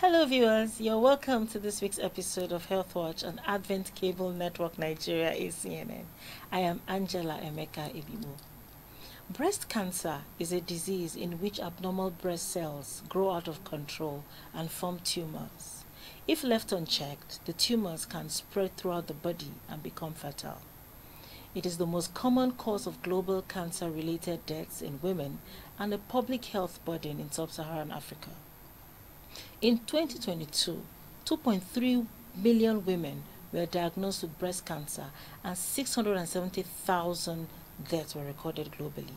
Hello viewers, you're welcome to this week's episode of Health Watch on Advent Cable Network Nigeria (ACNN). I am Angela Emeka Ebimoh. Breast cancer is a disease in which abnormal breast cells grow out of control and form tumors. If left unchecked, the tumors can spread throughout the body and become fatal. It is the most common cause of global cancer-related deaths in women and a public health burden in sub-Saharan Africa. In 2022, 2.3 million women were diagnosed with breast cancer and 670,000 deaths were recorded globally.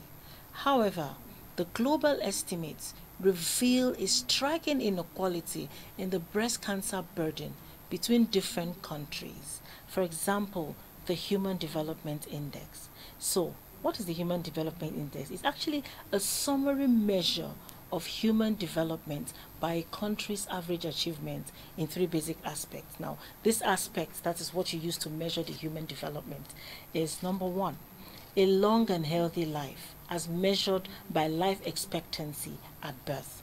However, the global estimates reveal a striking inequality in the breast cancer burden between different countries. For example, the Human Development Index. So, what is the Human Development Index? It's actually a summary measure of human development by a country's average achievement in three basic aspects. Now, this aspect, that is what you use to measure the human development, is (1) a long and healthy life as measured by life expectancy at birth.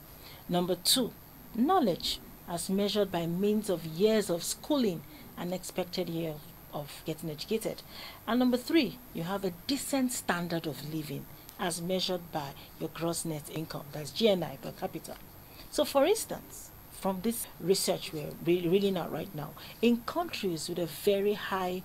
(2) knowledge as measured by means of years of schooling and expected year of getting educated. And (3) you have a decent standard of living as measured by your gross net income, that's GNI per capita. So for instance, from this research we're reading out right now, in countries with a very high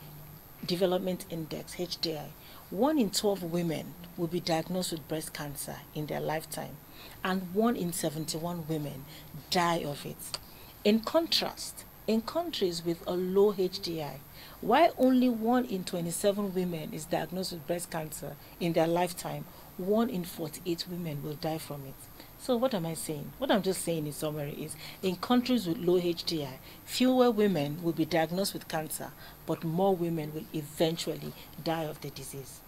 development index, HDI, 1 in 12 women will be diagnosed with breast cancer in their lifetime, and 1 in 71 women die of it. In contrast, in countries with a low HDI, why only 1 in 27 women is diagnosed with breast cancer in their lifetime, 1 in 48 women will die from it. So what am I saying? What I'm just saying in summary is, in countries with low HDI, fewer women will be diagnosed with cancer, but more women will eventually die of the disease.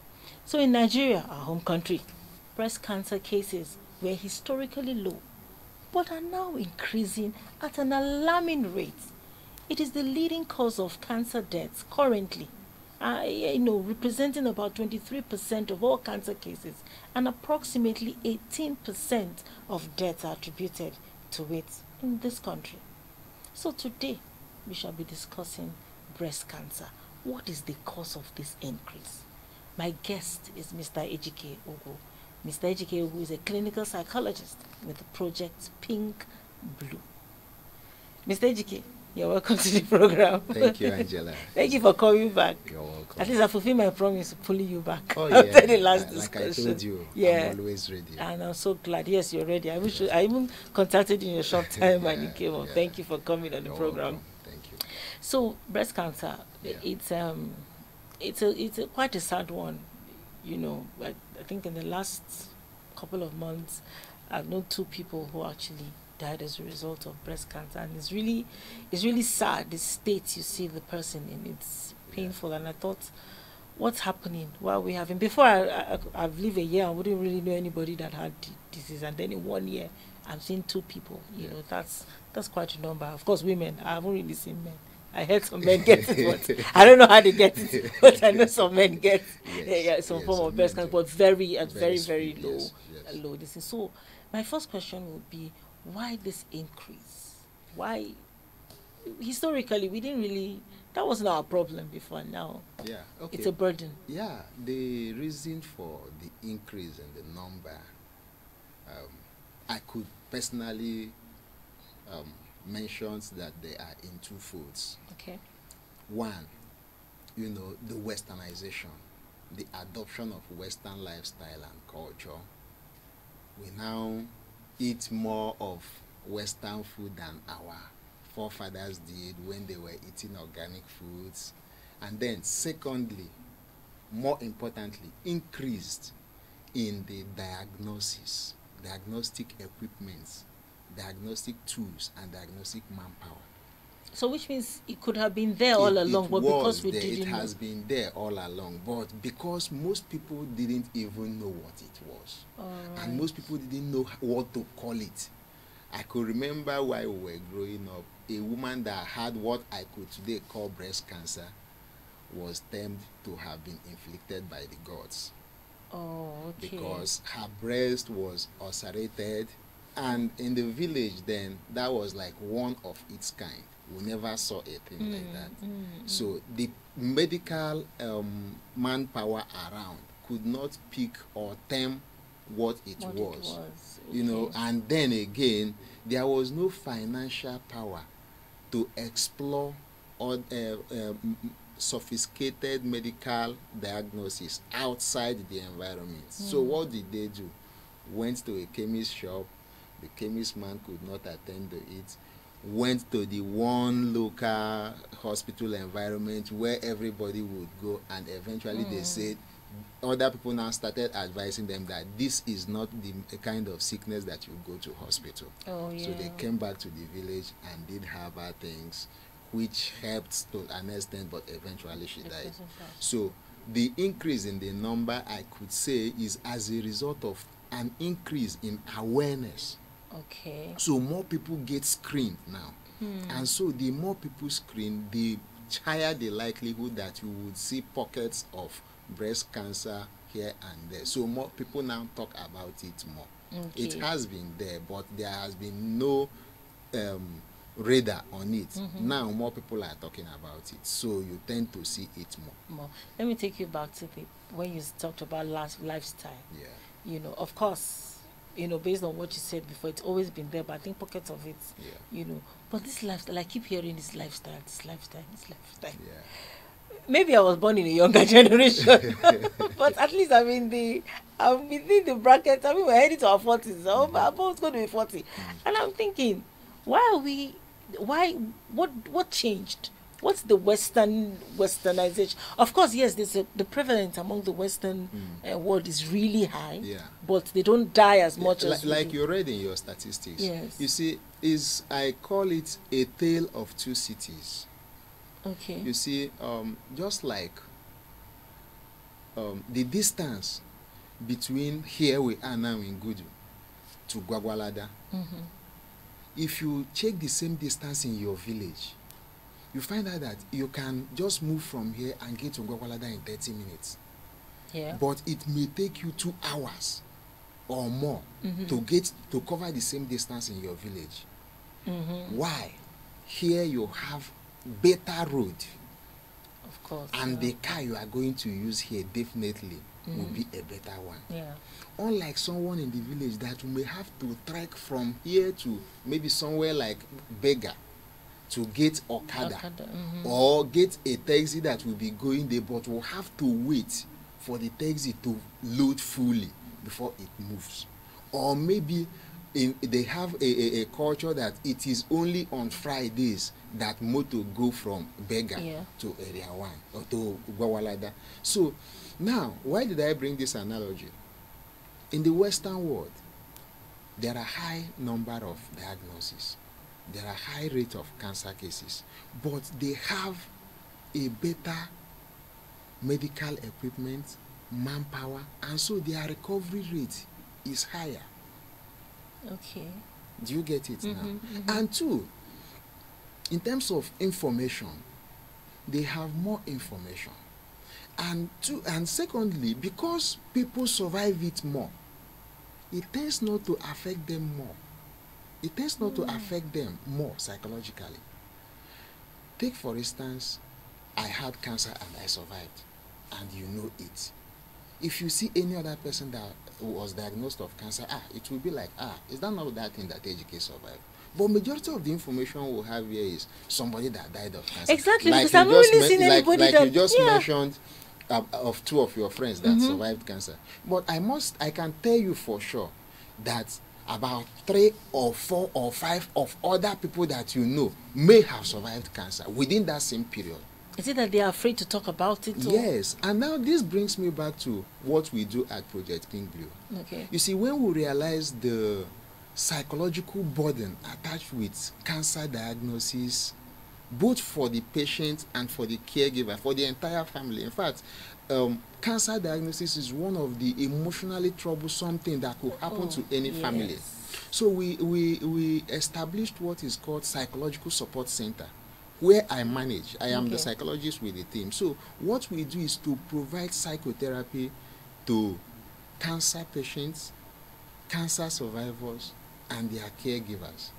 So in Nigeria, our home country, breast cancer cases were historically low, but are now increasing at an alarming rate. It is the leading cause of cancer deaths currently, representing about 23% of all cancer cases, and approximately 18% of deaths are attributed to it in this country. So today, we shall be discussing breast cancer. What is the cause of this increase? My guest is Mr. Ejike Ogu. Mr. Ejike Ogu is a clinical psychologist with Project Pink Blue. Mr. Ejike, you're welcome to the program. Thank you, Angela. Thank you for coming back. You're welcome. At least I fulfilled my promise of pulling you back after the last discussion. I told you, I'm always ready. And I'm so glad. Yes, you're ready. I even contacted you in a short time and you came up. Yeah. Thank you for coming on the program. Welcome. Thank you. So, breast cancer, it's quite a sad one. You know, I think in the last couple of months, I've known 2 people who actually died as a result of breast cancer, and it's really sad, the state you see the person in. It's painful, and I thought, what's happening? Why are we having? Before I've lived a year, I wouldn't really know anybody that had disease, and then in 1 year, I'm seeing 2 people. You know, that's quite a number. Of course, women. I haven't really seen men. I heard some men get it, but I don't know how they get it. But I know some men get some form of breast cancer, but very, very low. Yes. Low. This is so. My first question would be, why this increase? Why? Historically, we didn't really, that wasn't our problem before. Now it's a burden. The reason for the increase in the number, I could personally mention that they are in 2 folds. Okay. 1, the westernization, the adoption of Western lifestyle and culture. We now eat more of Western food than our forefathers did when they were eating organic foods. And then secondly, more importantly, increased in the diagnostic equipments, diagnostic tools, and diagnostic manpower. So which means it could have been there all along, but because we didn't know. It has been there all along, but because most people didn't even know what it was. Right. And most people didn't know what to call it. I could remember while we were growing up, a woman that had what I could today call breast cancer was termed to have been inflicted by the gods. Because her breast was ulcerated, And in the village then, that was like one of its kind. We never saw a thing like that. So the medical manpower around could not pick or tame what it was. Okay. You know, and then again, there was no financial power to explore or sophisticated medical diagnosis outside the environment. So what did they do? Went to a chemist shop. The chemist man could not attend to it. Went to the one local hospital environment where everybody would go, and eventually they said, other people now started advising them that this is not the kind of sickness that you go to hospital. So they came back to the village and did herbal things, which helped to an extent, but eventually she died. So the increase in the number, I could say, is as a result of an increase in awareness. So more people get screened now. And so the more people screen, the higher the likelihood that you would see pockets of breast cancer here and there. So more people now talk about it more. It has been there, but there has been no radar on it. Now more people are talking about it, so you tend to see it more. Let me take you back to the when you talked about lifestyle. You know, of course, you know, based on what you said before, it's always been there, but I think pockets of it, you know. But this lifestyle, I keep hearing this lifestyle. Maybe I was born in a younger generation, but at least I'm in the, I'm within the bracket. I mean, we're heading to our 40s. So I'm always going to be 40, and I'm thinking, why are we? Why? What changed? What's the westernization? Of course, yes, there's a, the prevalence among the Western world is really high. But they don't die as much as like you read in your statistics. You see, is I call it a tale of two cities. You see, just like the distance between here we are now in Gudu to Gwagwalada, if you check the same distance in your village, you find out that you can just move from here and get to Gwagwalada in 30 minutes. But it may take you 2 hours or more to get to cover the same distance in your village. Why? Here you have better road, of course, and the car you are going to use here definitely will be a better one. Unlike someone in the village that may have to trek from here to maybe somewhere like Bega to get Okada, or get a taxi that will be going there, but will have to wait for the taxi to load fully before it moves. Or maybe they have a culture that it is only on Fridays that motor go from Bega to Area 1 or to Gwagwalada. So now, why did I bring this analogy? In the Western world, there are high number of diagnoses. There are high rate of cancer cases, but they have a better medical equipment, manpower, and so their recovery rate is higher. Do you get it now? And two, in terms of information, they have more information. And two, and secondly, because people survive it more, it tends not to affect them more. It tends not to affect them more psychologically. Take, for instance, I had cancer and I survived, and you know it. If you see any other person that was diagnosed of cancer, it will be like, is that not that thing that Ejike survived? But majority of the information we'll have here is somebody that died of cancer. Exactly, like because I've really seen anybody like that... you just mentioned of two of your friends that survived cancer. But I can tell you for sure that about 3 or 4 or 5 of other people that you know may have survived cancer within that same period. Is it that they are afraid to talk about it? Or? Yes. And now this brings me back to what we do at Project Pink Blue. You see, when we realize the psychological burden attached with cancer diagnosis, both for the patient and for the caregiver, for the entire family. In fact, cancer diagnosis is one of the emotionally troublesome things that could happen to any family. So we established what is called psychological support center, where I manage. I am the psychologist with the team. So what we do is to provide psychotherapy to cancer patients, cancer survivors, and their caregivers.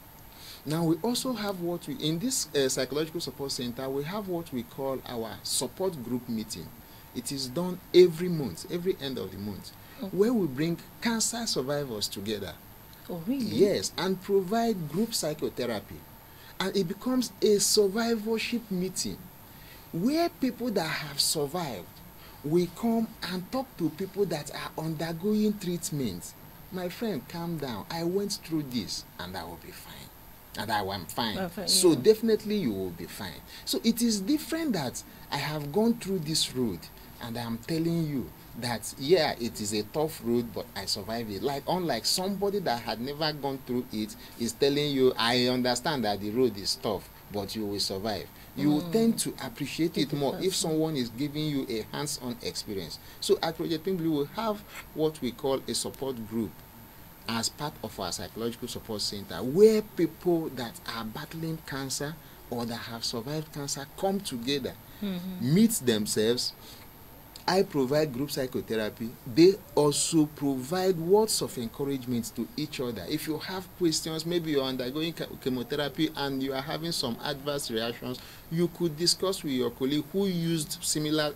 Now we also have what we, in this psychological support center, we have what we call our support group meeting. It is done every month, every end of the month, where we bring cancer survivors together. Oh, really? Yes, and provide group psychotherapy. And it becomes a survivorship meeting where people that have survived will come and talk to people that are undergoing treatment. My friend, calm down. I went through this and I will be fine. And I am fine. Perfect, so yeah. Definitely you will be fine. So it is different that I have gone through this road and I am telling you that, yeah, it is a tough road, but I survived it. Like, unlike somebody that had never gone through it is telling you, I understand that the road is tough, but you will survive. You will tend to appreciate it more if someone is giving you a hands-on experience. So at Project Pink Blue, we have what we call a support group as part of our psychological support center, where people that are battling cancer or that have survived cancer come together, meet themselves. I provide group psychotherapy. They also provide words of encouragement to each other. If you have questions, maybe you're undergoing chemotherapy and you are having some adverse reactions, you could discuss with your colleague who used similar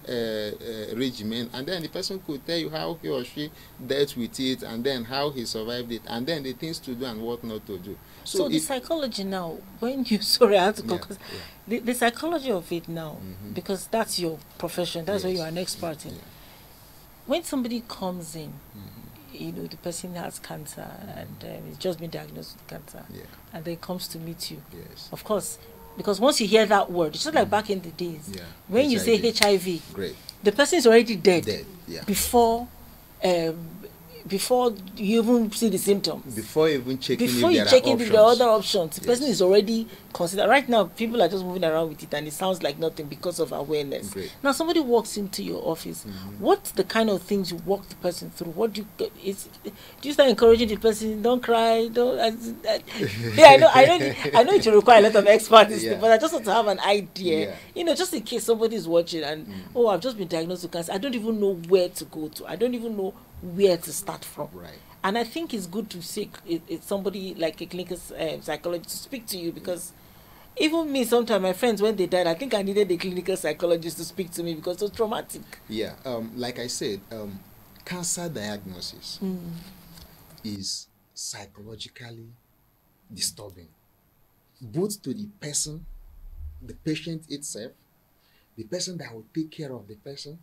regimen, and then the person could tell you how he or she dealt with it, and then how he survived it, and then the things to do and what not to do. So the psychology now, when you, sorry, I have to go, because the psychology of it now, because that's your profession, that's where you are an expert in. When somebody comes in, you know, the person has cancer and it's just been diagnosed with cancer, and then comes to meet you. Of course, because once you hear that word, it's just like back in the days, when you say HIV, the person is already dead. Before before you even see the symptoms, before even checking, before you check if there are other options, the person is already considered. Right now, people are just moving around with it, and it sounds like nothing because of awareness. Now, somebody walks into your office. What's the kind of things you walk the person through? What do you do? You start encouraging the person, don't cry, don't. Yeah, I know it will require a lot of expertise, but I just want to have an idea. You know, just in case somebody's watching and oh, I've just been diagnosed with cancer. I don't even know where to go to. I don't even know where to start from, and I think it's good to seek somebody like a clinical psychologist to speak to you, because even me, sometimes my friends, when they died, I think I needed a clinical psychologist to speak to me because it was traumatic. Like I said, cancer diagnosis is psychologically disturbing, both to the person, the patient itself, the person that will take care of the person,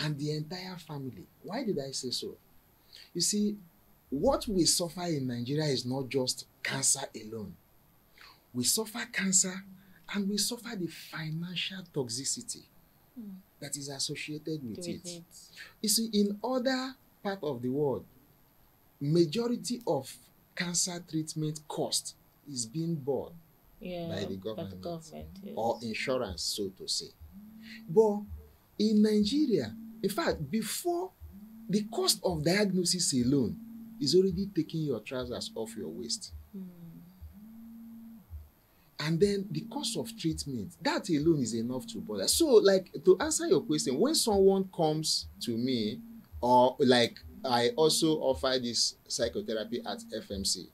and the entire family. Why did I say so? You see, what we suffer in Nigeria is not just cancer alone. We suffer cancer and we suffer the financial toxicity that is associated with it. You see, in other parts of the world, majority of cancer treatment cost is being borne by the government, or insurance, so to say. But in Nigeria, in fact, before, the cost of diagnosis alone is already taking your trousers off your waist. And then the cost of treatment, that alone is enough to bother. So, like, to answer your question, when someone comes to me, or like, I also offer this psychotherapy at FMC,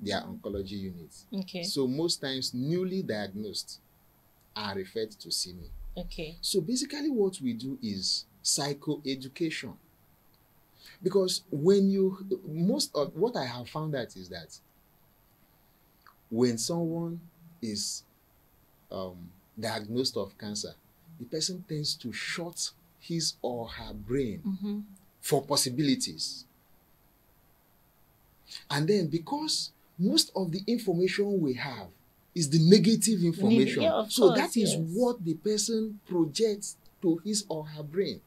their oncology unit. So most times, newly diagnosed are referred to see me. So basically what we do is psychoeducation, because when you, most of what I have found out is that when someone is diagnosed of cancer, the person tends to shut his or her brain for possibilities. And then, because most of the information we have is the negative information. So that is what the person projects to his or her brain.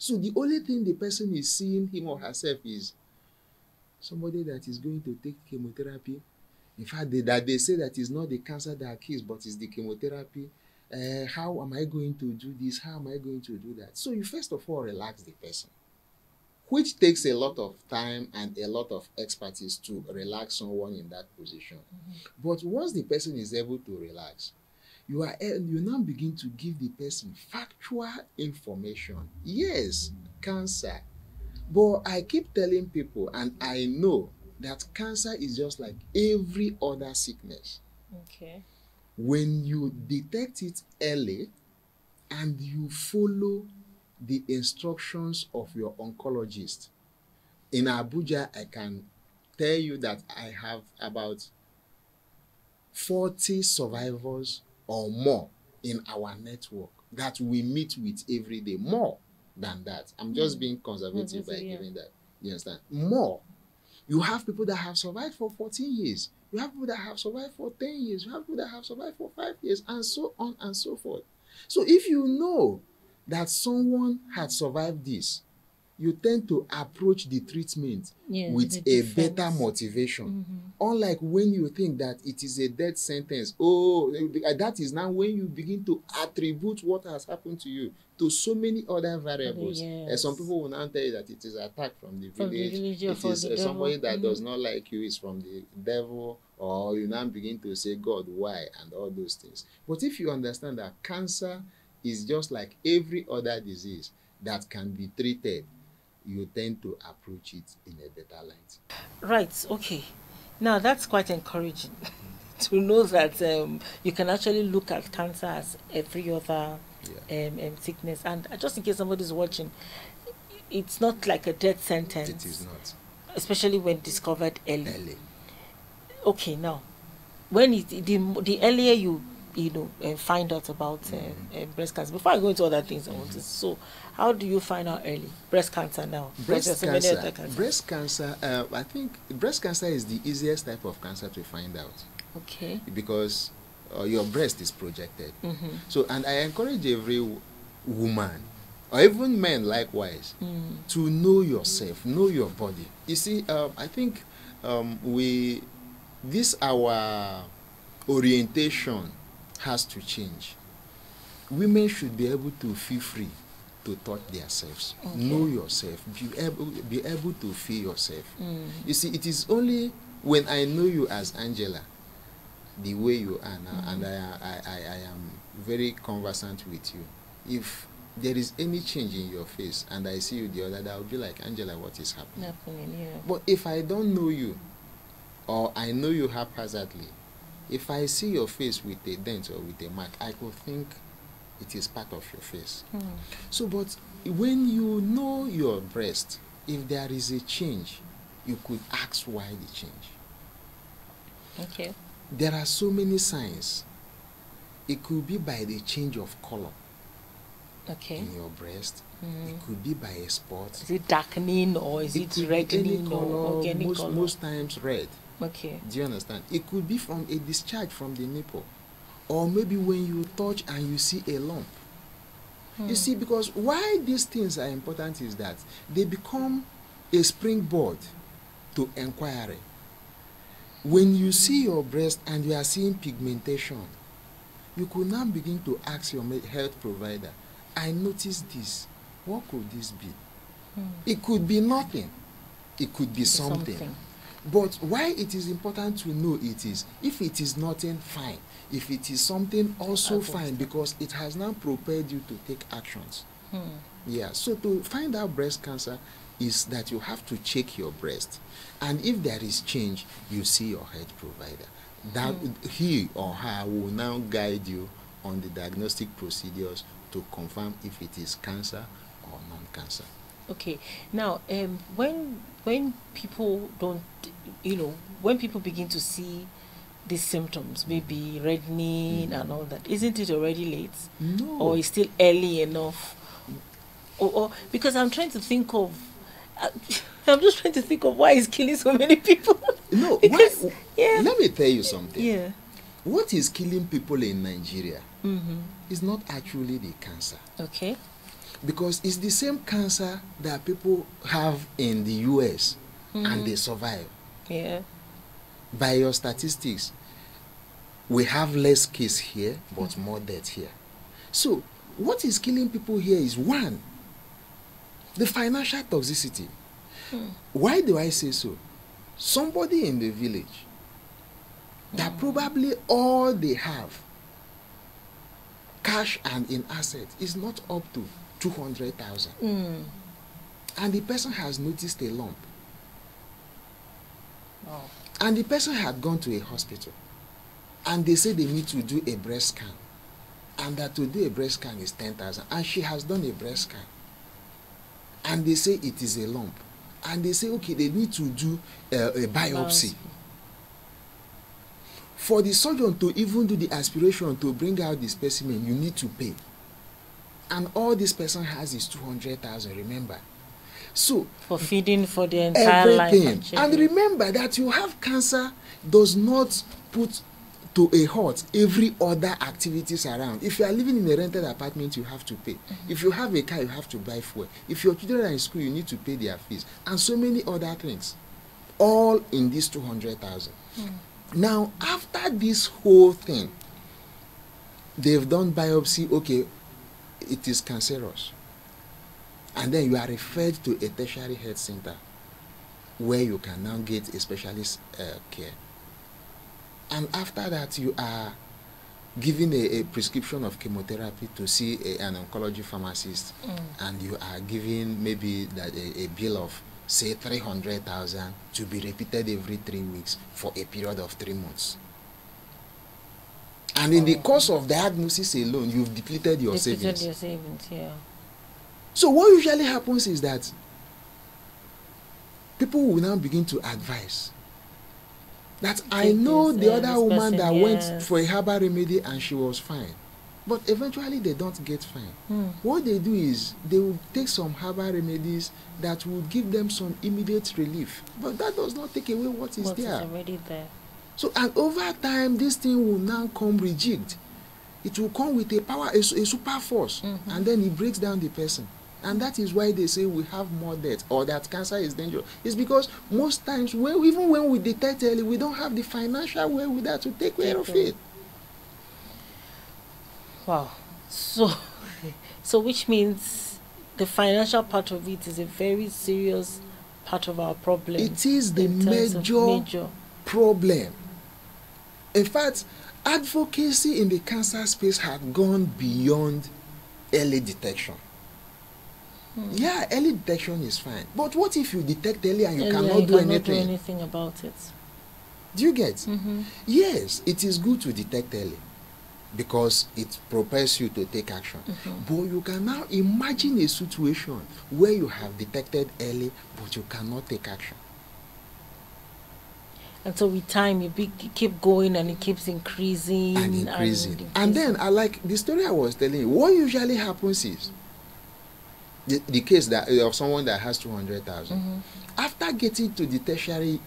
So the only thing the person is seeing, him or herself, is somebody that is going to take chemotherapy. In fact, they say that it's not the cancer that kills, but it's the chemotherapy. How am I going to do this? How am I going to do that? So you first of all relax the person, which takes a lot of time and a lot of expertise to relax someone in that position. But once the person is able to relax, you now begin to give the person factual information. Yes, cancer. But I keep telling people, and I know that cancer is just like every other sickness. Okay. When you detect it early and you follow the instructions of your oncologist. In Abuja, I can tell you that I have about 40 survivors or more in our network that we meet with every day, more than that. I'm just being conservative by giving that. You understand? More. You have people that have survived for 14 years. You have people that have survived for 10 years. You have people that have survived for 5 years, and so on and so forth. So if you know that someone had survived this, you tend to approach the treatment with a better motivation. Unlike when you think that it is a death sentence. Oh, that is now when you begin to attribute what has happened to you to so many other variables. Some people will now tell you that it is attack from the village. It is somebody that does not like you is from the devil. Or you now begin to say, God, why? And all those things. But if you understand that cancer is just like every other disease that can be treated, you tend to approach it in a better light. Right, okay. Now that's quite encouraging to know that you can actually look at cancer as every other sickness. And just in case somebody's watching, it's not like a death sentence. It is not. Especially when discovered early. Okay, now, when the earlier you know, and find out about breast cancer. Before I go into other things, I want to. So, how do you find out early breast cancer now? Breast cancer. I think breast cancer is the easiest type of cancer to find out. Okay. Because your breast is projected. So, and I encourage every woman, or even men likewise, to know yourself, know your body. You see, I think our orientation has to change. Women should be able to feel free to touch themselves, know yourself, be able to feel yourself. You see, it is only when I know you as Angela, the way you are now, and I am very conversant with you. If there is any change in your face and I see you the other day, I'll be like, Angela, what is happening? But if I don't know you, or I know you haphazardly, if I see your face with a dent or with a mark, I could think it is part of your face. So, but when you know your breast, if there is a change, you could ask why the change. Okay. There are so many signs. It could be by the change of color in your breast. It could be by a spot. Is it darkening or is it reddening? Any color, most times red. Okay. Do you understand? It could be from a discharge from the nipple, or maybe when you touch and you see a lump. You see, because why these things are important is that they become a springboard to inquiry. When you see your breast and you are seeing pigmentation, you could now begin to ask your health provider, I noticed this. What could this be? It could be nothing. It could be something. But why it is important to know it is, if it is nothing, fine. If it is something, also fine, because it has now prepared you to take actions. Yeah, so to find out breast cancer is that you have to check your breast. And if there is change, you see your health provider. That he or her will now guide you on the diagnostic procedures to confirm if it is cancer or non-cancer. Okay, now when people don't, you know, when people begin to see these symptoms, maybe reddening and all that, isn't it already late? No. Or is still early enough? Or because I'm trying to think of, I'm just trying to think of why it's killing so many people. No, because, let me tell you something. Yeah. What is killing people in Nigeria is not actually the cancer. Okay. Because it's the same cancer that people have in the US and they survive. Yeah. By your statistics, we have less case here, but more death here. So, what is killing people here is one, the financial toxicity. Why do I say so? Somebody in the village that probably all they have, cash and in assets, is not up to 200,000, and the person has noticed a lump. Oh. And the person had gone to a hospital, and they said they need to do a breast scan, and that to do a breast scan is 10,000, and she has done a breast scan, and they say it is a lump, and they say, okay, they need to do a biopsy. For the surgeon to even do the aspiration to bring out the specimen, you need to pay. And all this person has is 200,000, remember. So, for feeding for the entire life. And remember that you have cancer does not put to a halt every other activities around. If you are living in a rented apartment, you have to pay. Mm-hmm. If you have a car, you have to buy fuel. If your children are in school, you need to pay their fees. And so many other things. All in this 200,000. Mm-hmm. Now, after this whole thing, they've done biopsy, okay, it is cancerous. And then you are referred to a tertiary health center where you can now get a specialist care. And after that, you are given a prescription of chemotherapy to see an oncology pharmacist, and you are given maybe that a bill of, say, 300,000 to be repeated every 3 weeks for a period of 3 months. And in the course of diagnosis alone, you've depleted your savings. Your savings, yeah. So what usually happens is that people will now begin to advise that I know the other woman that went for a herbal remedy and she was fine, but eventually they don't get fine. What they do is they will take some herbal remedies that will give them some immediate relief, but that does not take away what is there. Already there. So, and over time, this thing will now come rejigged. It will come with a power, a super force, and then it breaks down the person. And that is why they say we have more death, or that cancer is dangerous. It's because most times, even when we detect early, we don't have the financial wherewithal to take care of it. Wow. So which means the financial part of it is a very serious part of our problem. It is the major problem. In fact, advocacy in the cancer space had gone beyond early detection. Yeah, early detection is fine. But what if you detect early and you cannot do anything? Do anything about it? Do you get? Yes, it is good to detect early because it propels you to take action. But you can now imagine a situation where you have detected early but you cannot take action. And so with time, you keep going and it keeps increasing. And then, like the story I was telling you, what usually happens is the case that of someone that has 200,000, after getting to the tertiary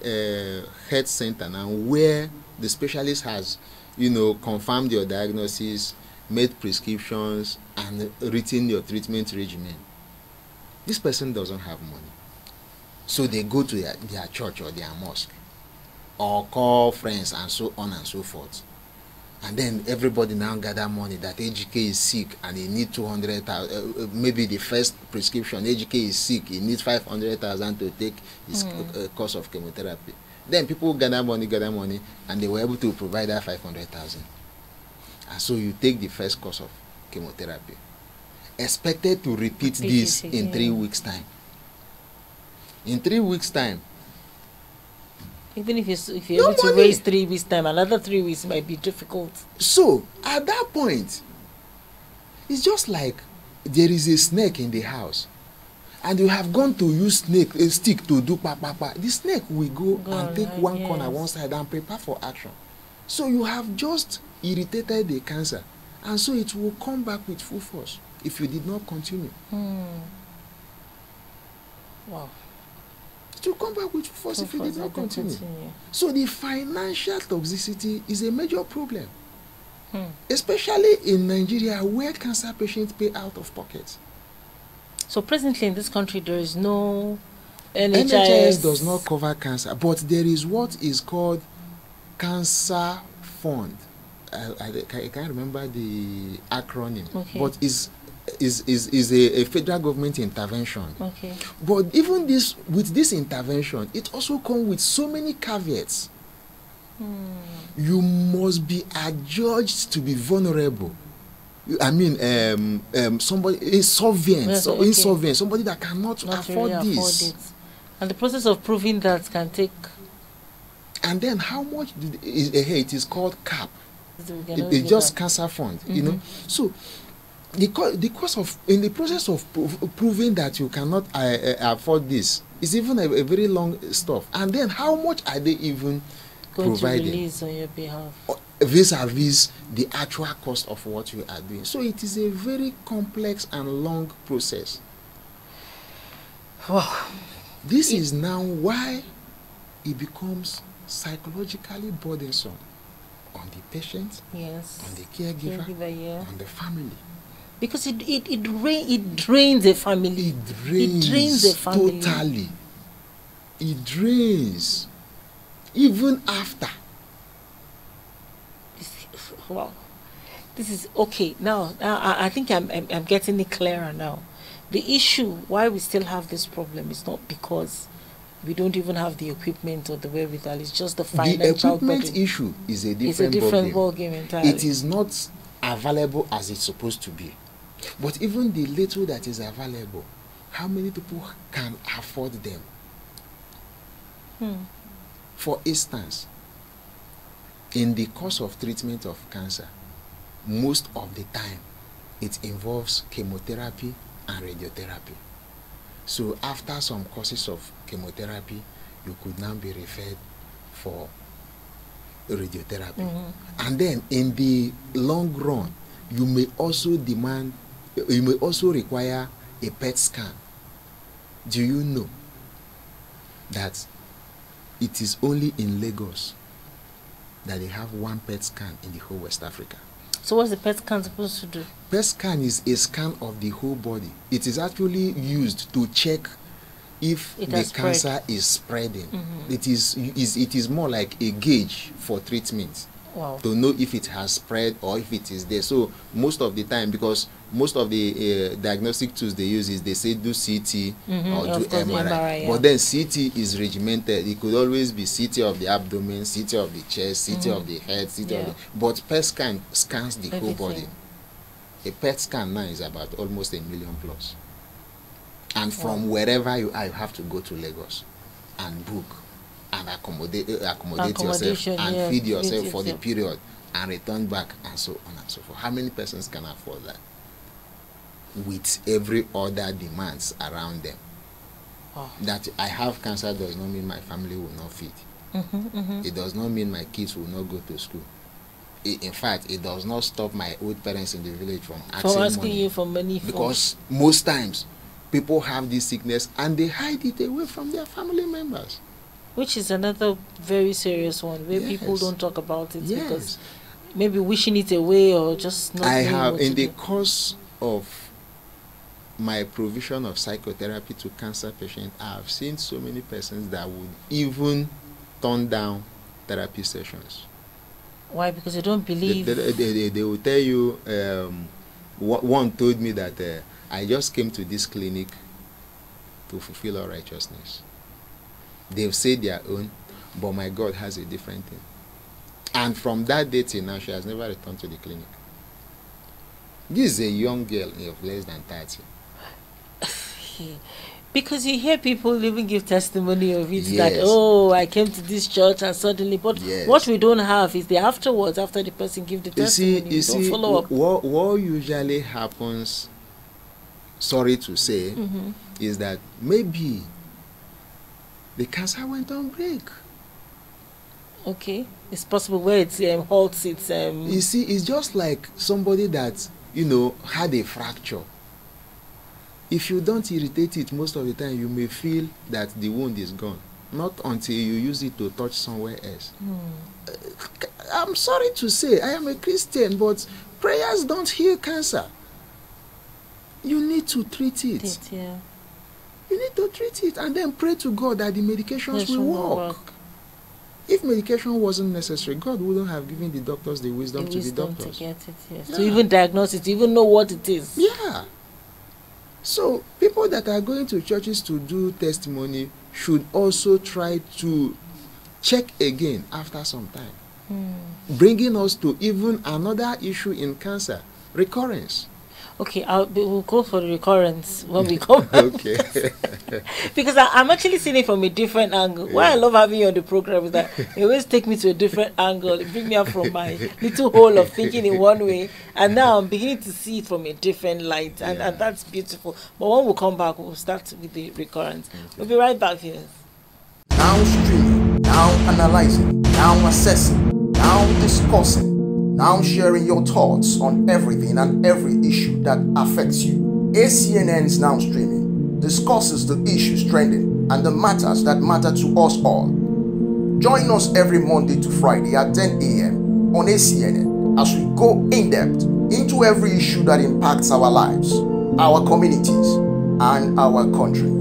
health center now, where the specialist has, you know, confirmed your diagnosis, made prescriptions, and written your treatment regimen, this person doesn't have money. So they go to their church or their mosque, or call friends and so on and so forth. And then everybody now gather money that Ejike is sick and he needs 200,000. Maybe the first prescription, Ejike is sick, he needs 500,000 to take his course of chemotherapy. Then people gather money, and they were able to provide that 500,000. And so you take the first course of chemotherapy. Expected to repeat this in 3 weeks' time. In 3 weeks' time, even if you're able to raise 3 weeks' time, another 3 weeks might be difficult. So, at that point, it's just like there is a snake in the house, and you have gone to use a stick to do pa-pa-pa. The snake will go and take one corner, one side, and prepare for action. So, you have just irritated the cancer, and so it will come back with full force if you did not continue. Wow. To come back with force if you did not continue. So the financial toxicity is a major problem, especially in Nigeria, where cancer patients pay out of pocket. So presently in this country, there is no NHS does not cover cancer, but there is what is called cancer fund. I can't remember the acronym, but is a federal government intervention. But even this, with this intervention, it also comes with so many caveats. You must be adjudged to be vulnerable. I mean, somebody insolvent, insolvent, somebody that cannot afford this. And the process of proving that can take And then how much it is called CAP. It's just cancer fund, you know. So in the process of proving that you cannot afford this, it's even a very long stuff. And then how much are they even providing to release on your behalf vis-a-vis the actual cost of what you are doing? So it is a very complex and long process. Wow. This is now why it becomes psychologically burdensome on the patient, yes, on the caregiver, yeah, on the family. Because it drains the family. It drains the family. Totally. It drains. Even after. Wow. This is okay. Now, I think I'm getting it clearer now. The issue why we still have this problem is not because we don't even have the equipment or the wherewithal. It's just the financial burden. The equipment issue is a different ball game entirely. It is not available as it's supposed to be. But even the little that is available, how many people can afford them? Hmm. For instance, in the course of treatment of cancer, most of the time it involves chemotherapy and radiotherapy. So after some courses of chemotherapy, you could now be referred for radiotherapy. And then in the long run, you may also require a PET scan. Do you know that it is only in Lagos that they have one PET scan in the whole West Africa? So what's the PET scan supposed to do? PET scan is a scan of the whole body. It is actually used to check if the cancer is spreading. It is more like a gauge for treatment. Wow. To know if it has spread or if it is there. So most of the time, because most of the diagnostic tools they use is they say do CT or do MRI. Yeah. But then CT is regimented. It could always be CT of the abdomen, CT of the chest, CT of the head, CT of the... But PET scan scans the whole body. A PET scan now is about almost 1 million plus. And from wherever you are, you have to go to Lagos and book and accommodate yourself and feed yourself for the period and return back and so on and so forth. How many persons can afford that with every other demands around them? That I have cancer does not mean my family will not feed. It does not mean my kids will not go to school. In fact, it does not stop my old parents in the village from asking you for money. Because most times people have this sickness and they hide it away from their family members. Which is another very serious one where people don't talk about it because maybe wishing it away or just not. I have, in the course of my provision of psychotherapy to cancer patients, I have seen so many persons that would even turn down therapy sessions. Why? Because they don't believe. They will tell you, one told me that I just came to this clinic to fulfill our righteousness. They've said their own, but my God has a different thing. And from that day till now, she has never returned to the clinic. This is a young girl of less than 30. Because you hear people even give testimony of it, that, oh, I came to this church and suddenly, but what we don't have is the afterwards, after the person gives the testimony, you don't follow up. What usually happens, sorry to say, is that maybe the cancer went on break. Okay, it's possible where it halts. It's you see, it's just like somebody that had a fracture. If you don't irritate it most of the time, you may feel that the wound is gone. Not until you use it to touch somewhere else. I'm sorry to say, I am a Christian, but prayers don't heal cancer. You need to treat it. You need to treat it and then pray to God that the medications will work. If medication wasn't necessary, God wouldn't have given the doctors the wisdom to be doctors. To get it, to even diagnose it, to even know what it is. So people that are going to churches to do testimony should also try to check again after some time. Bringing us to even another issue in cancer, recurrence. Okay, we'll go for the recurrence when we come back. Okay. Because I'm actually seeing it from a different angle. Yeah. Why I love having you on the program is that you always take me to a different angle. It brings me up from my little hole of thinking in one way. And now I'm beginning to see it from a different light. And, yeah, and that's beautiful. But when we come back, we'll start with the recurrence. Okay. We'll be right back, viewers. Now streaming, now analyzing, now assessing, now discussing. Now sharing your thoughts on everything and every issue that affects you. ACNN's Now Streaming discusses the issues trending and the matters that matter to us all. Join us every Monday to Friday at 10 a.m. on ACNN as we go in-depth into every issue that impacts our lives, our communities, and our country.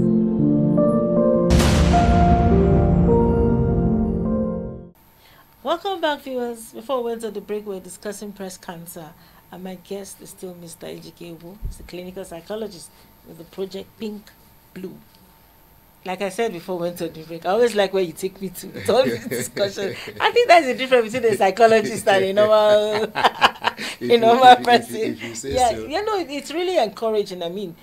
Welcome back, viewers. Before we went on the break, we were discussing breast cancer, and my guest is still Mr. Ejike Ogu. He's a clinical psychologist with the Project Pink Blue. Like I said before we went on the break, I always like where you take me to. It's always discussion. I think that's the difference between a psychologist and a normal, a normal person. Yeah, so, you know, it's really encouraging. I mean,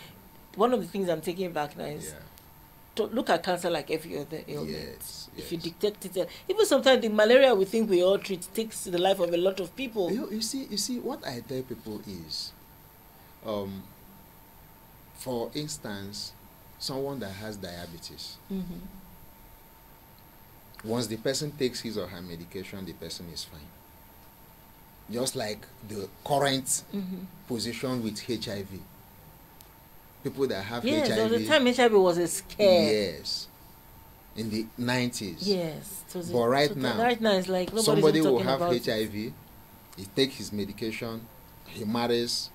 one of the things I'm taking back now is, yeah, look at cancer like every other ailment. Yes, yes. If you detect it, even sometimes the malaria we think we all treat takes the life of a lot of people. You see, what I tell people is, for instance, someone that has diabetes, mm-hmm, once the person takes his or her medication, the person is fine. Just like the current, mm-hmm, position with HIV. People that have, yes, HIV. Yes, the time HIV was a scare. Yes, in the 90s. Yes. But right now, it's like somebody will have HIV. He takes his medication. He marries.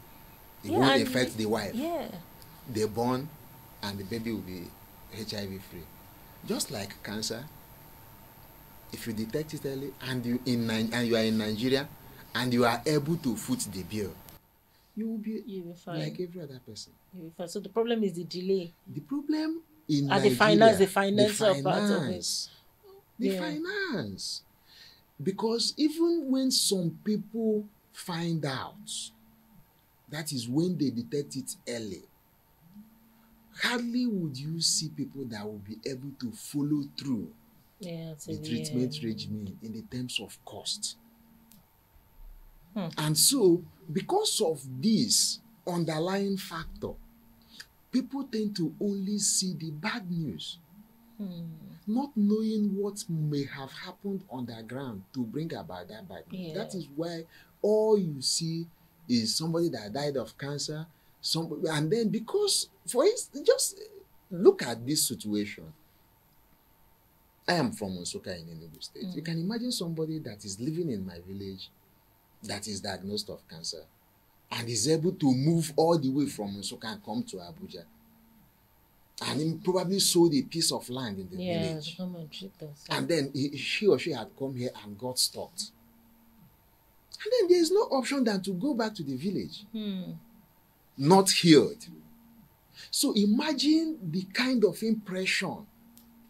It, yeah, won't affect the wife. Yeah. They born, and the baby will be HIV free. Just like cancer. If you detect it early, and you are in Nigeria, and you are able to foot the bill, you will be fine, like every other person. So the problem is the delay. The problem in Nigeria, the finance part of it. Because even when some people find out, that is when they detect it early, hardly would you see people that will be able to follow through, yeah, the treatment regime in the terms of cost. Hmm. And so, because of this underlying factor, people tend to only see the bad news, not knowing what may have happened on the ground to bring about that bad news. Yeah. That is why all you see is somebody that died of cancer, somebody, and then because, for instance, just look at this situation. I am from Nsukka in Enugu State. You can imagine somebody that is living in my village that is diagnosed of cancer and is able to move all the way from Nsukka and come to Abuja. And he probably sold a piece of land in the village. Come and treat them, so. And then she or she had come here and got stopped. And then there is no option than to go back to the village. Not healed. So imagine the kind of impression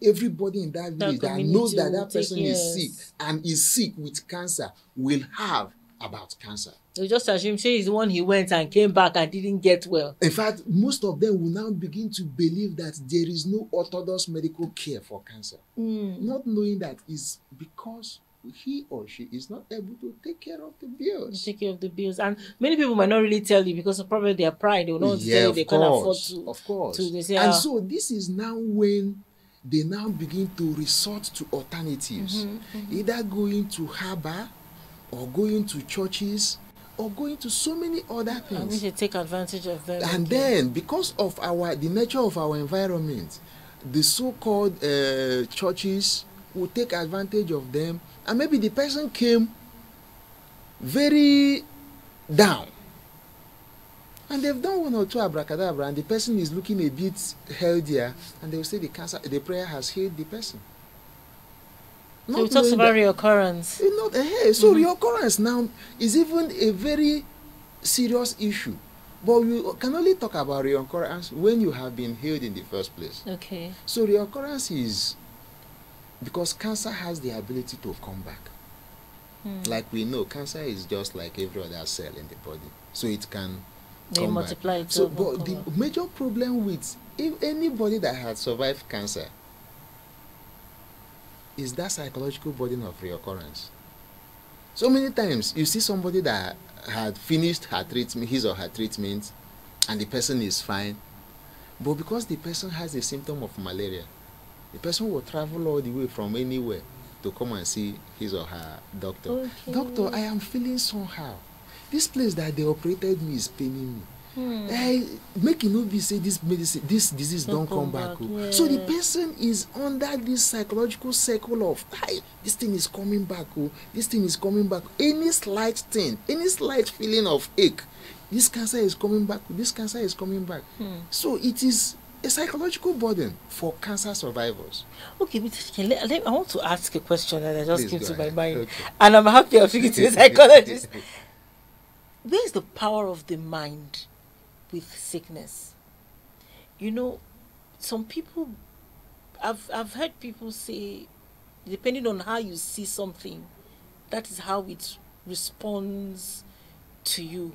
everybody in that village that knows that that person is sick and is sick with cancer will have about cancer. They just assume he's the one he went and came back and didn't get well. In fact, most of them will now begin to believe that there is no orthodox medical care for cancer, not knowing that it's because he or she is not able to take care of the bills. Take care of the bills, and many people might not really tell you because of probably their pride. They will not tell you they can't afford to. Of course, they say, and so this is now when they now begin to resort to alternatives, either going to harbor, or going to churches, or going to so many other things. And we should take advantage of them. And then, because of the nature of our environment, the so-called churches will take advantage of them. And maybe the person came very down. And they've done one or two abracadabra, and the person is looking a bit healthier, and they will say the prayer has healed the person. So we talked about reoccurrence. So reoccurrence now is even a very serious issue. But you can only talk about reoccurrence when you have been healed in the first place. Okay. So reoccurrence is because cancer has the ability to come back. Like we know, cancer is just like every other cell in the body. So it can They multiply it. So, but the major problem with if anybody that has survived cancer is that psychological burden of reoccurrence. So many times you see somebody that had finished her treatment, his or her treatment, and the person is fine, but because the person has a symptom of malaria, the person will travel all the way from anywhere to come and see his or her doctor. Okay. Doctor, I am feeling somehow. This place that they operated me is paining me. Make it no be say this medicine, this disease don't come back. Yeah. So the person is under this psychological circle of, hey, this thing is coming back. Oh, this thing is coming back. Any slight thing, any slight feeling of ache, this cancer is coming back. This cancer is coming back. So it is a psychological burden for cancer survivors. Okay, but I want to ask a question that I just came to my mind, and I'm happy I'm speaking to a psychologist. Where is the power of the mind with sickness? You know, some people, I've heard people say, depending on how you see something, that is how it responds to you,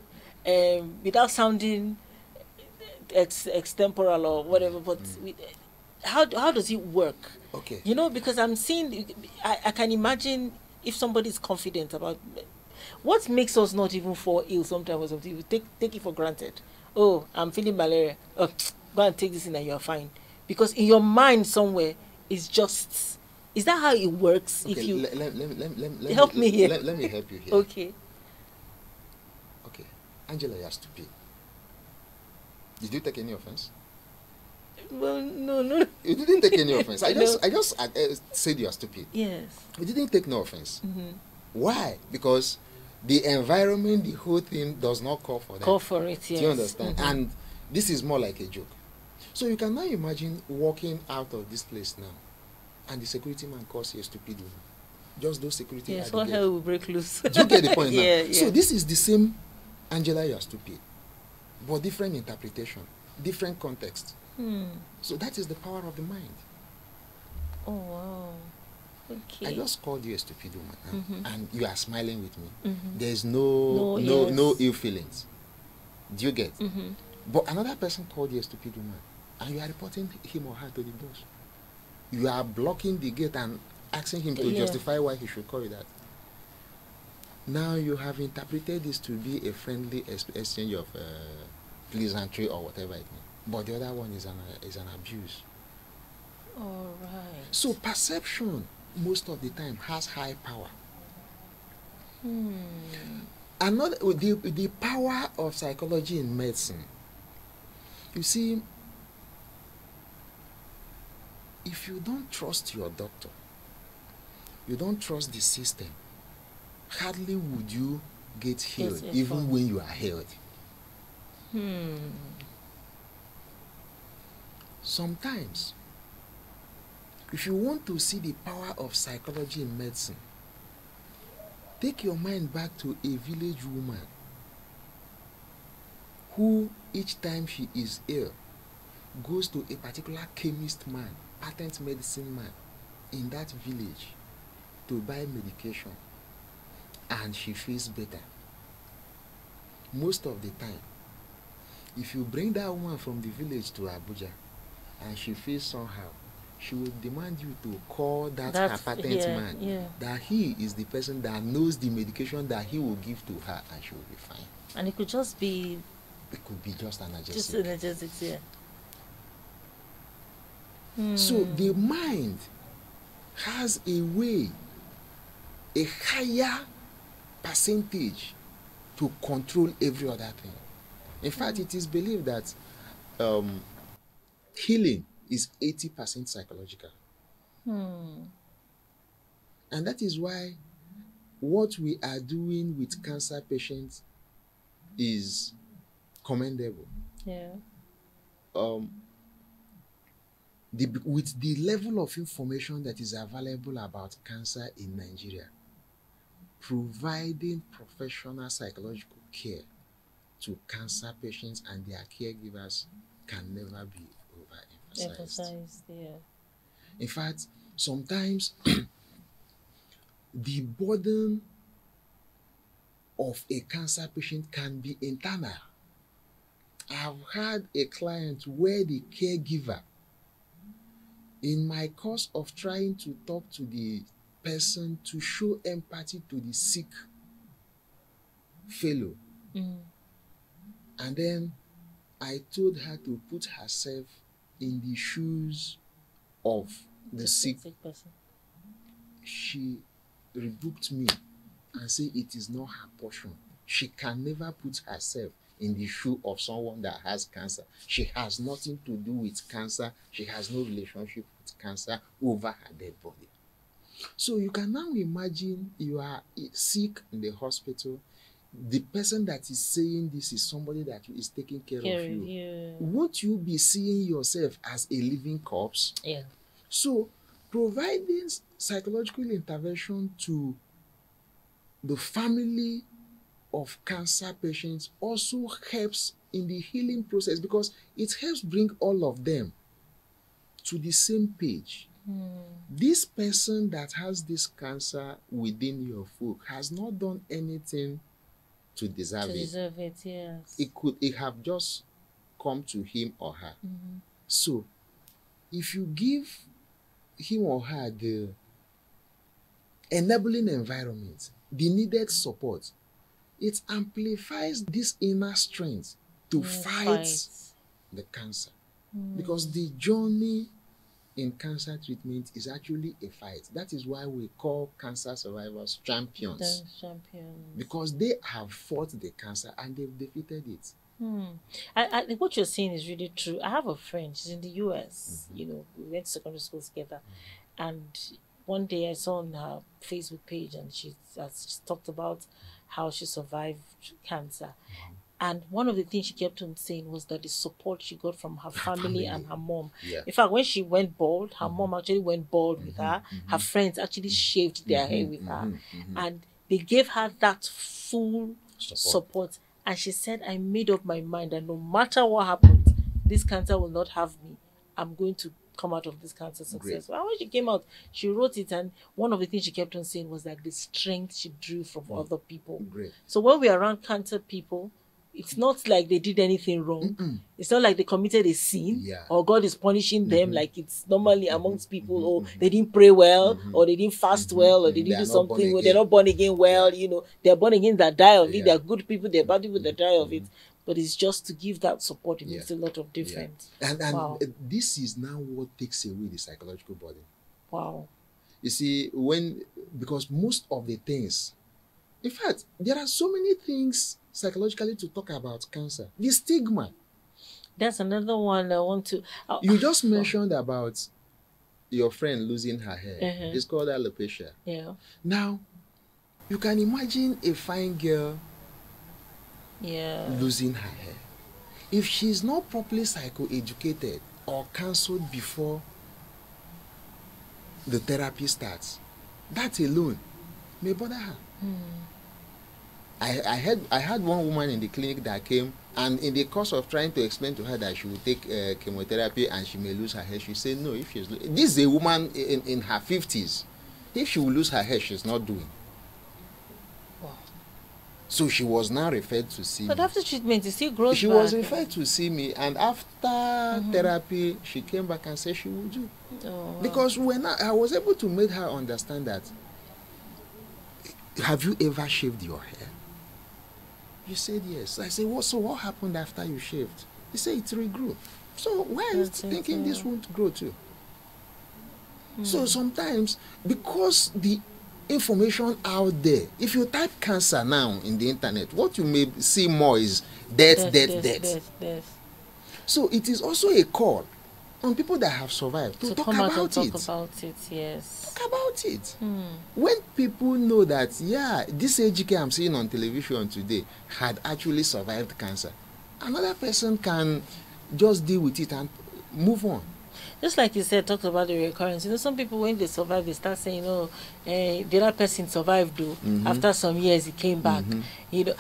without sounding extemporal or whatever. But how does it work? Okay, you know, because I'm seeing, I can imagine if somebody is confident about what makes us not even fall ill sometimes or something. We take it for granted. Oh, I'm feeling malaria. Oh, go and take this in and you're fine. Because in your mind somewhere, it's just, is that how it works? Okay, if you help me here. Let me help you here. Okay. Okay. Angela, you are stupid. Did you take any offense? Well, no, no. You didn't take any offense. I just said you are stupid. Yes. You didn't take no offense. Why? Because the environment, the whole thing does not call for that. Call for it, yes. Do you understand? And this is more like a joke. So you can now imagine walking out of this place now, and the security man calls you a stupid woman. Just those security. Yes, what hell will break loose. Do you get the point now? Yeah. So this is the same, Angela, you are stupid, but different interpretation, different context. So that is the power of the mind. Oh, wow. Okay. I just called you a stupid woman, huh? And you are smiling with me. There's no ill feelings. Do you get? But another person called you a stupid woman, and you are reporting him or her to the boss. You are blocking the gate and asking him to justify why he should call you that. Now you have interpreted this to be a friendly exchange of pleasantry or whatever it may, but the other one is an abuse. All right. So perception, most of the time, has high power. Another, the power of psychology in medicine. You see, if you don't trust your doctor, you don't trust the system, hardly would you get healed, even when you are healthy. Sometimes, if you want to see the power of psychology in medicine, take your mind back to a village woman who, each time she is ill, goes to a particular chemist man, patent medicine man in that village to buy medication, and she feels better. Most of the time, if you bring that woman from the village to Abuja and she feels somehow, she will demand you to call that patent man, that he is the person that knows the medication that he will give to her, and she will be fine. And it could just be... It could be just analgesic. Just analgesic, yeah. So the mind has a way, a higher percentage to control every other thing. In fact, it is believed that healing is 80% psychological. And that is why what we are doing with cancer patients is commendable. With the level of information that is available about cancer in Nigeria, providing professional psychological care to cancer patients and their caregivers can never be emphasized. In fact, sometimes the burden of a cancer patient can be internal. I've had a client where the caregiver, in my course of trying to talk to the person to show empathy to the sick fellow, and then I told her to put herself in the shoes of the sick person. She rebuked me and said it is not her portion. She can never put herself in the shoe of someone that has cancer. She has nothing to do with cancer. She has no relationship with cancer over her dead body. So you can now imagine you are sick in the hospital. The person that is saying this is somebody that is taking care of you. Won't you be seeing yourself as a living corpse? Yeah. So providing psychological intervention to the family of cancer patients also helps in the healing process, because it helps bring all of them to the same page. This person that has this cancer within your folk has not done anything to deserve it. Yes. It have just come to him or her. So if you give him or her the enabling environment, the needed support, it amplifies this inner strength to fight the cancer. Because the journey in cancer treatment is actually a fight. That is why we call cancer survivors champions. Because they have fought the cancer and they've defeated it. I think what you're saying is really true. I have a friend, she's in the US. You know, we went to secondary school together. And one day I saw on her Facebook page, and she talked about how she survived cancer. And one of the things she kept on saying was that the support she got from her family and her mom. In fact, when she went bald, her mom actually went bald with her. Her friends actually shaved their hair with her. And they gave her that full support. And she said, I made up my mind that no matter what happens, this cancer will not have me. I'm going to come out of this cancer successful. And when she came out, she wrote it, and one of the things she kept on saying was that the strength she drew from other people. So when we are around cancer people, it's not like they did anything wrong. It's not like they committed a sin, or God is punishing them like it's normally amongst people, or they didn't pray well, or they didn't fast well, or they didn't do something, or they're not born again well. You know, they're born again that die of it. They're good people, they're bad people that die of it. But it's just to give that support, it makes a lot of difference. And this is now what takes away the psychological burden. You see, because most of the things, in fact, there are so many things psychologically to talk about cancer. The stigma. That's another one I want to... You just mentioned about your friend losing her hair. It's called alopecia. Now, you can imagine a fine girl losing her hair. If she's not properly psychoeducated or counseled before the therapy starts, that alone may bother her. I had one woman in the clinic that came, and in the course of trying to explain to her that she would take chemotherapy and she may lose her hair, she said no. If she's this is a woman in her 50s, if she will lose her hair, she's not doing. So she was now referred to see me. But after treatment, it still grows back. She was referred to see me, and after therapy, she came back and said she would do. Because when I was able to make her understand that, have you ever shaved your hair? You said yes. I said, well, so what happened after you shaved? He said it regrew. So why is thinking this won't grow too? So sometimes, because the information out there, if you type cancer now in the internet, what you may see more is death. So it is also a call on people that have survived to talk about it. When people know that, yeah, this Ejike I'm seeing on television today had actually survived cancer, another person can just deal with it and move on. Just like you said, talked about the recurrence. You know, some people, when they survive, they start saying, oh, the other person survived, though. After some years, he came back. You know,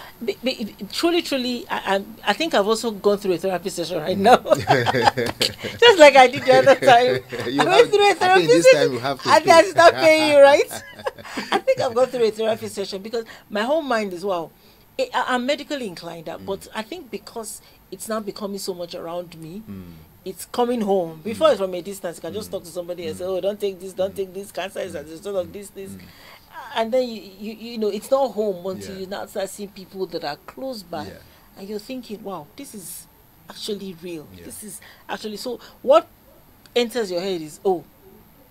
truly, I think I've also gone through a therapy session right now. Just like I did the other time. I went through a therapy session. And I start paying you, right? I think I've gone through a therapy session because my whole mind is, wow. I'm medically inclined, but I think because it's now becoming so much around me. It's coming home. Before it's from a distance, you can just talk to somebody and say, oh, don't take this, don't take this, cancer is a result of this, this. And then you know, it's not home until you now start seeing people that are close by. And you're thinking, wow, this is actually real. This is actually, so what enters your head is, oh,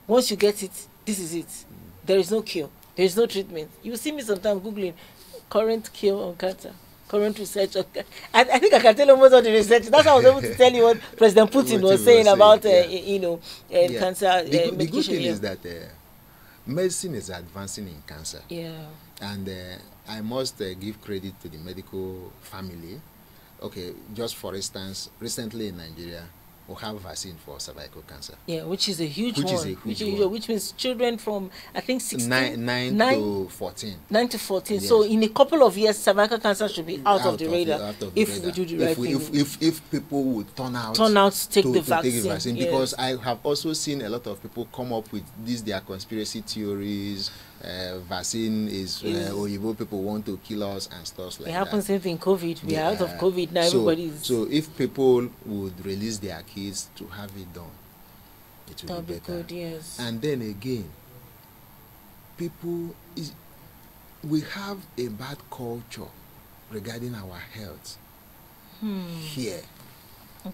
once you get it, this is it. There is no cure. There is no treatment. You see me sometimes Googling current cure on cancer. Current research. I think I can tell you most of the research. That's how I was able to tell you what President Putin was saying about, you know, cancer. The good thing is that medicine is advancing in cancer. And I must give credit to the medical family. Okay, just for instance, recently in Nigeria, we have vaccine for cervical cancer. Which is a huge one. Which means children from, I think, 9 to 14. 9 to 14. Yes. So in a couple of years, cervical cancer should be out of the radar if we do the right thing. If people would turn out to take the vaccine. Because I have also seen a lot of people come up with these, their conspiracy theories. Vaccine is Oyibo people want to kill us and stuff like that. It happens even in COVID. We are out of COVID now. So, so if people would release their kids to have it done, it would be better. Good, yes. And then again, people we have a bad culture regarding our health here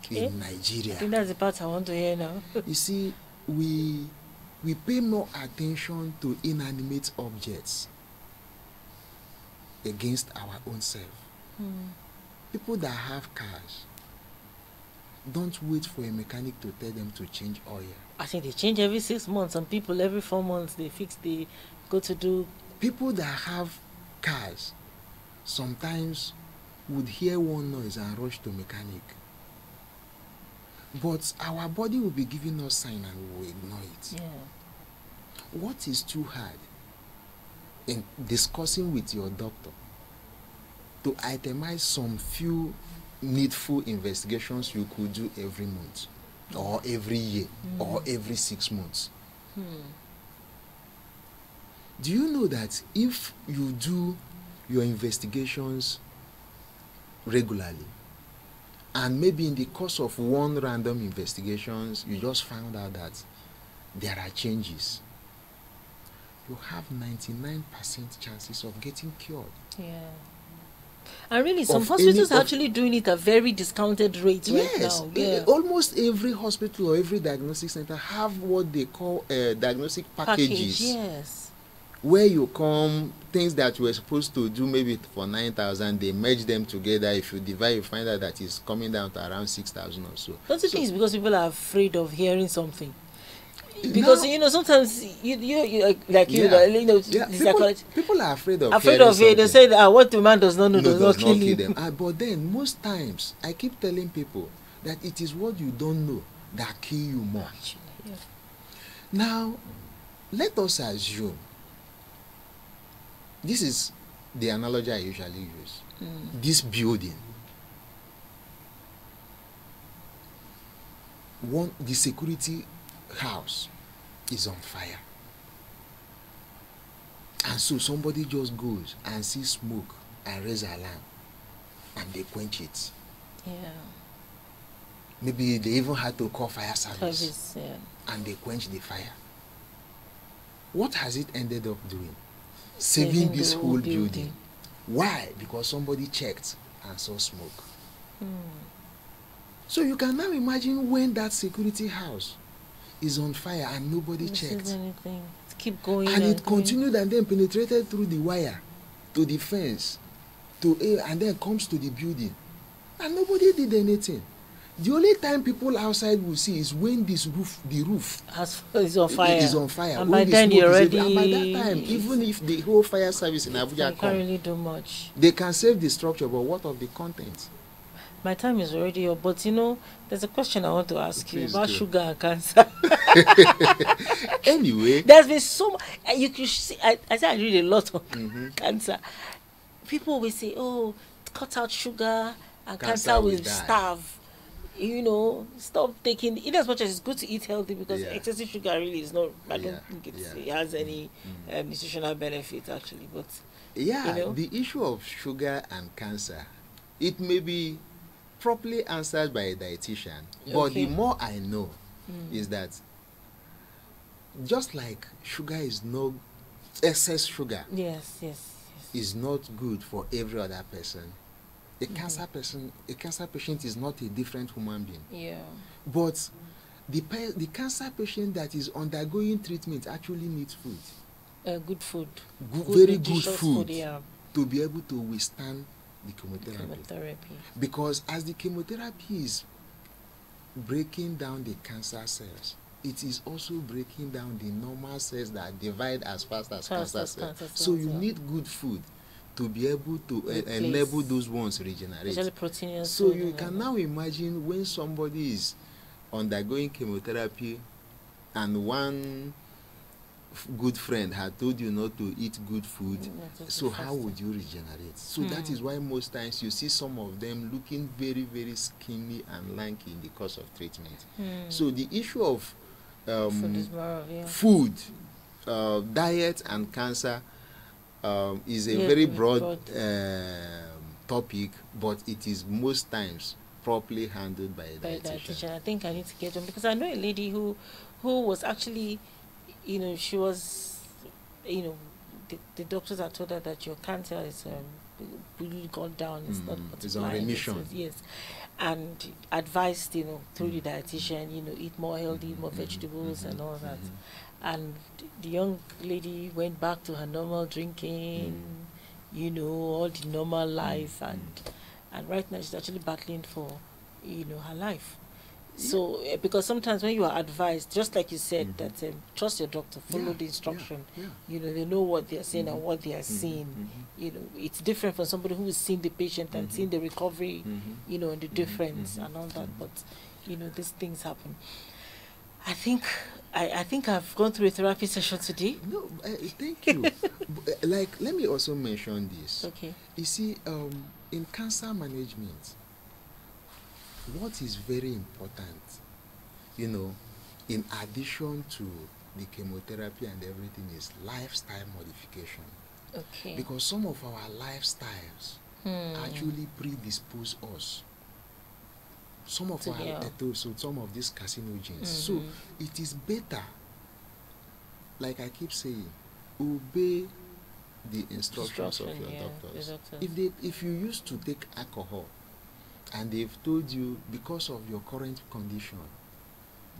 in Nigeria. I think that's the part I want to hear now. You see, we pay more attention to inanimate objects against our own self. People that have cars don't wait for a mechanic to tell them to change oil. I think they change every 6 months, and people every 4 months they fix, they go to do. People that have cars sometimes would hear one noise and rush to mechanic. But our body will be giving us sign and we will ignore it. What is too hard in discussing with your doctor to itemize some few needful investigations you could do every month or every year or every 6 months? Do you know that if you do your investigations regularly, and maybe in the course of one random investigations, you just found out that there are changes, you have 99% chances of getting cured. And really, some hospitals are actually doing it at very discounted rates right now. Almost every hospital or every diagnostic center have what they call diagnostic packages. Where you come, things that you were supposed to do maybe for 9,000, they merge them together. If you divide, you find out that it's coming down to around 6,000 or so. Don't you think it's because people are afraid of hearing something? Because you know, sometimes people are afraid of it. They say that what the man does not know does not kill him. But then most times I keep telling people that it is what you don't know that kill you more. Now, let us assume. This is the analogy I usually use. This building, the security house is on fire. And so somebody just goes and sees smoke and raises alarm and they quench it. Maybe they even had to call fire service and they quench the fire. What has it ended up doing? Saving this whole building. Why? Because somebody checked and saw smoke. So you can now imagine when that security house is on fire and nobody checked. It keep going and it continued and then penetrated through the wire to the fence to air and then comes to the building and nobody did anything. The only time people outside will see is when this roof, is on fire. And by then you're already. And by that time, even if the whole fire service in Abuja comes, they can't really do much. They can save the structure, but what of the content? My time is already up, but you know, there's a question I want to ask you about sugar and cancer. Anyway, there's been so much. You can see, I say I read a lot on cancer. People will say, "Oh, cut out sugar, and cancer will starve." You know, stop taking, in as much as it's good to eat healthy, because excessive sugar really is not, I don't think it has any nutritional benefit actually, but the issue of sugar and cancer, it may be properly answered by a dietitian, okay. But the more I know is that just like sugar is no excess sugar, yes, is not good for every other person. A cancer person, a cancer patient is not a different human being. Yeah. But the cancer patient that is undergoing treatment actually needs food. Good food. Very good food yeah. To be able to withstand the chemotherapy. Because as the chemotherapy is breaking down the cancer cells, it is also breaking down the normal cells that divide as fast as cancer cells. So you need good food to be able to enable those ones regenerate. So you can now imagine when somebody is undergoing chemotherapy and one good friend had told you not to eat good food, so how would you regenerate? So that is why most times you see some of them looking very, very skinny and lanky in the course of treatment. So the issue of food, diet and cancer is a very broad topic, but it is most times properly handled by a dietitian. I think I need to get on, because I know a lady who was actually, you know, she was, you know, the doctors had told her that your cancer is really gone down, it's not multiplying, it's on remission. It is, yes, and advised, you know, through the dietitian, you know, eat more healthy, more vegetables and all that. And the young lady went back to her normal drinking, you know, all the normal life, and right now she's actually battling for, you know, her life. So, because sometimes when you are advised, just like you said, that trust your doctor, follow the instruction, you know, they know what they are saying and what they are seeing. You know, it's different for somebody who is seeing the patient and seeing the recovery, you know, and the difference and all that. But, you know, these things happen. I think I've gone through a therapy session today. No, thank you. Like, let me also mention this. Okay. You see, in cancer management, what is very important, you know, in addition to the chemotherapy and everything, is lifestyle modification. Okay. Because some of our lifestyles actually predispose us. Some of these carcinogens. So it is better, like I keep saying, obey the instructions of your doctors. If you used to take alcohol and they've told you because of your current condition,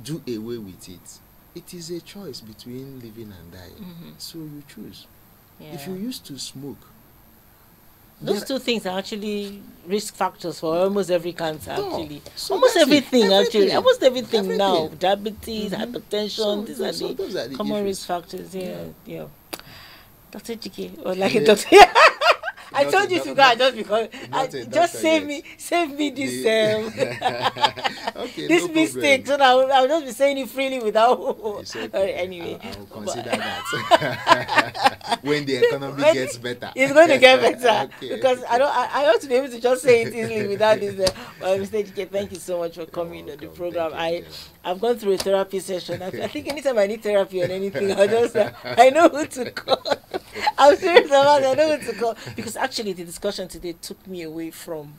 do away with it, it is a choice between living and dying. So you choose. If you used to smoke, those two things are actually risk factors for almost every cancer, actually. So almost everything now. Diabetes, hypertension, these are the common risk factors. Dr. Ejike, or like a doctor. I told you to go just because just save me this this mistake, so that I'll just be saying it freely without. Anyway, I'll consider that when the economy gets better. It's going to get better. Because I ought to be able to just say it easily without this. Mr. Ejike, thank you so much for coming on the program. I've gone through a therapy session. I think anytime I need therapy on anything, I just I know who to call. I'm serious about it. I know who to call, because actually the discussion today took me away from,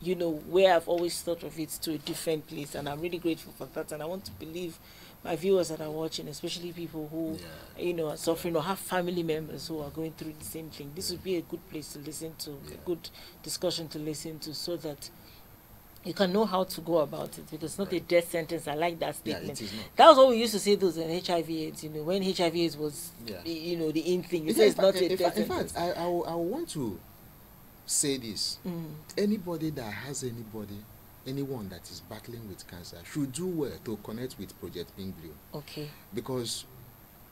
you know, where I've always thought of it to a different place, and I'm really grateful for that. And I want to believe my viewers that are watching, especially people who you know, are suffering or have family members who are going through the same thing, this would be a good place to listen to, a good discussion to listen to, so that you can know how to go about it, because it's not a death sentence. I like that statement. That was what we used to say those in HIV/AIDS, you know, when HIV/AIDS was, you know, the in thing. It's not a death sentence. In fact, I want to say this. Anybody that has anyone that is battling with cancer should do well to connect with Project Pink Blue. Okay. Because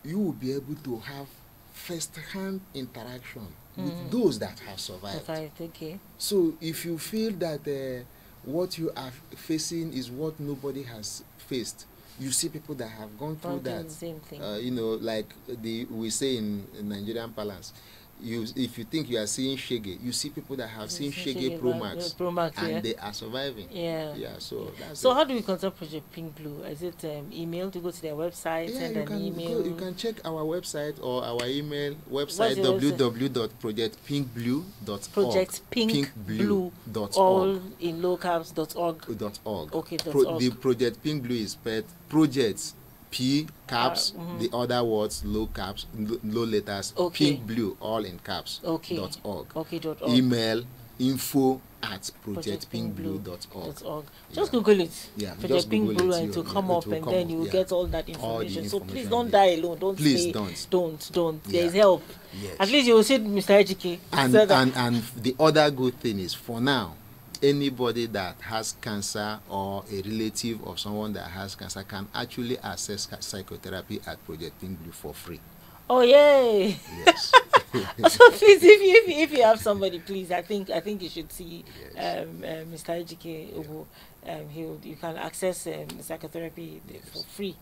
you will be able to have first-hand interaction with those that have survived. Okay. So if you feel that what you are facing is what nobody has faced, you see people that have gone through that, you know, like we say in Nigerian parlance, if you think you are seeing shege, you see people that have seen shege Promax, and they are surviving. Yeah. Yeah. So that's so it. How do we contact Project Pink Blue? Is it email to go to their website? Yeah, send an email. You can check our website or our email website www.projectpinkblue.org. All in locals.org. Okay. The Project Pink Blue is PET projects. P caps, the other words low caps, low letters. Okay. Pink Blue, all in caps. Okay. .org. Okay. .org. Email info@projectpinkblue.org. Just Google it. Yeah. Project Pink Blue, and it will come up, and then you will get all that information. So please don't die alone. Don't please don't. Yeah. There is help. Yes. At least you will see Mr. Ejike. And the other good thing is, for now, anybody that has cancer or a relative of someone that has cancer can actually access psychotherapy at Project Pink Blue for free. Oh yay! Yes. So please, if you have somebody, please, I think you should see Mr. Ejike Ogu. You can access psychotherapy for free,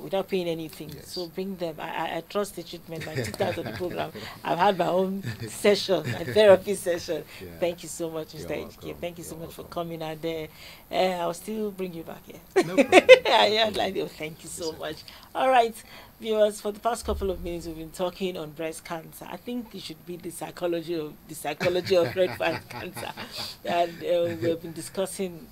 without paying anything. Yes. So bring them. I trust the treatment. I took out of the program. I've had my own session, my therapy session. Yeah. Thank you so much, Mr. Ejike. Thank you so much for coming out there. I'll still bring you back here. No problem. Thank you so much. All right, viewers, for the past couple of minutes, we've been talking on breast cancer. I think it should be the psychology of breast cancer. And we've been discussing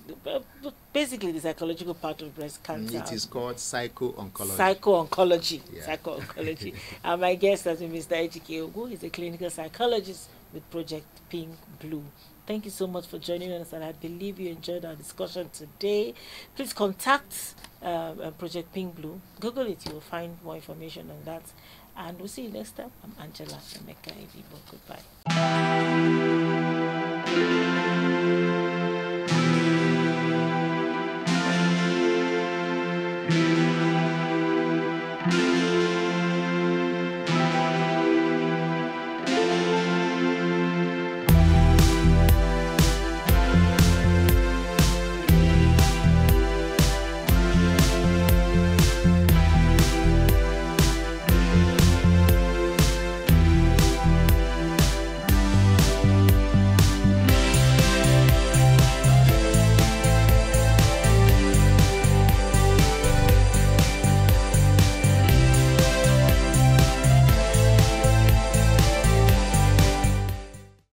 basically the psychological part of breast cancer. It is called psycho-oncology. Psycho-oncology. Yeah. Psycho-oncology. And my guest has been Mr. Ejike Ogu. He's a clinical psychologist with Project Pink Blue. Thank you so much for joining us, and I believe you enjoyed our discussion today. Please contact Project Pink Blue. Google it. You will find more information on that. And we'll see you next time. I'm Angela Emeka Ebimoh. Goodbye.